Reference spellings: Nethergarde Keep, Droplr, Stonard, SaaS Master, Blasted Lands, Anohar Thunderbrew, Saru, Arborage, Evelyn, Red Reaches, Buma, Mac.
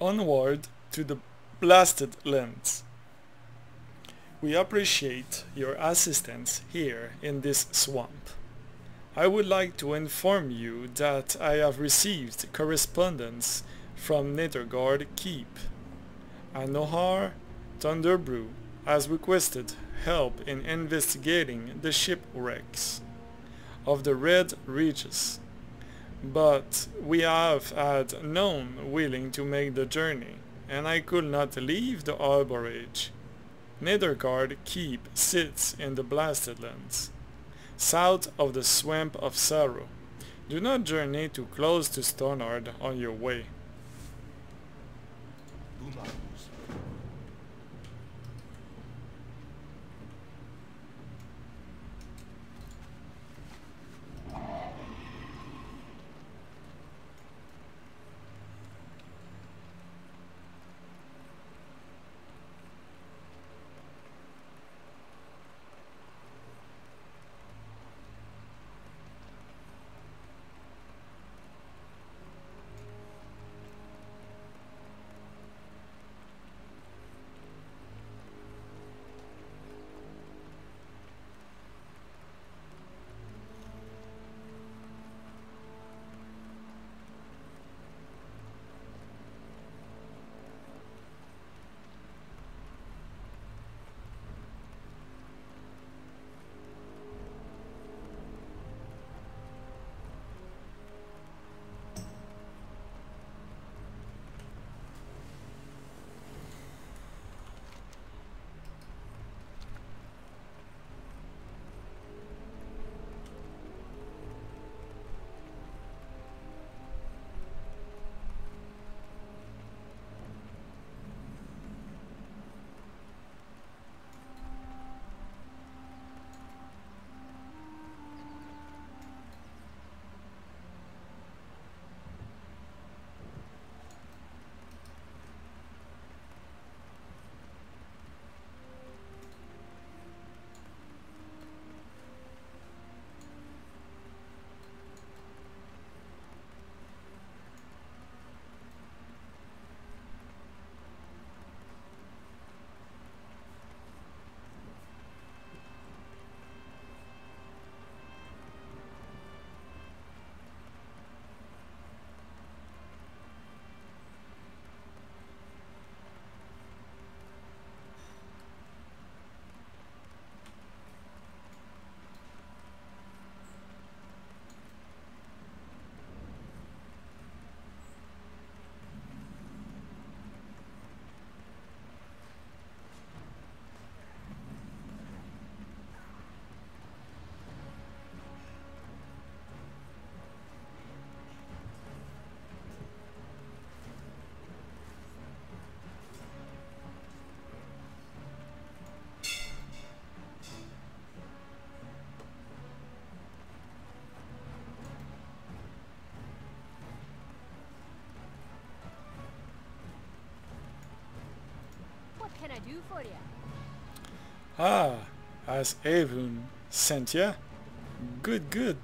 onward to the Blasted Lands. We appreciate your assistance here in this swamp. I would like to inform you that I have received correspondence from Nethergarde Keep. Anohar Thunderbrew has requested help in investigating the shipwrecks of the Red Reaches, but we have had none willing to make the journey, and I could not leave the Arborage. Nethergarde Keep sits in the Blasted Lands, south of the swamp of Saru. Do not journey too close to Stonard on your way. Buma. What can I do for you? Ah, has Evelyn sent ya? Good, good.